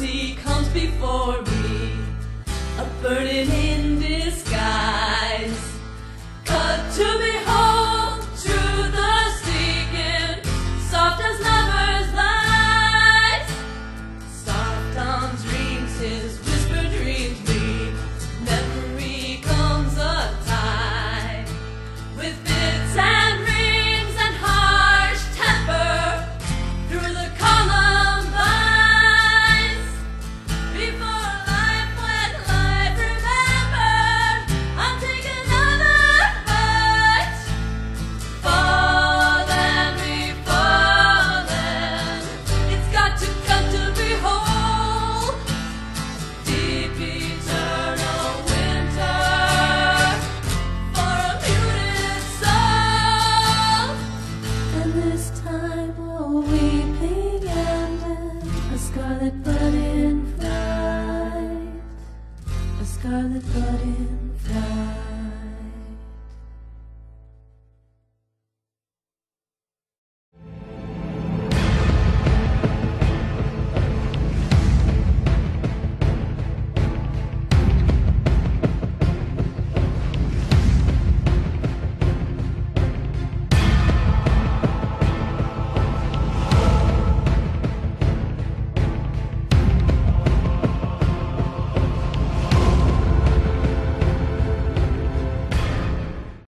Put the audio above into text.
He comes before me, a burden in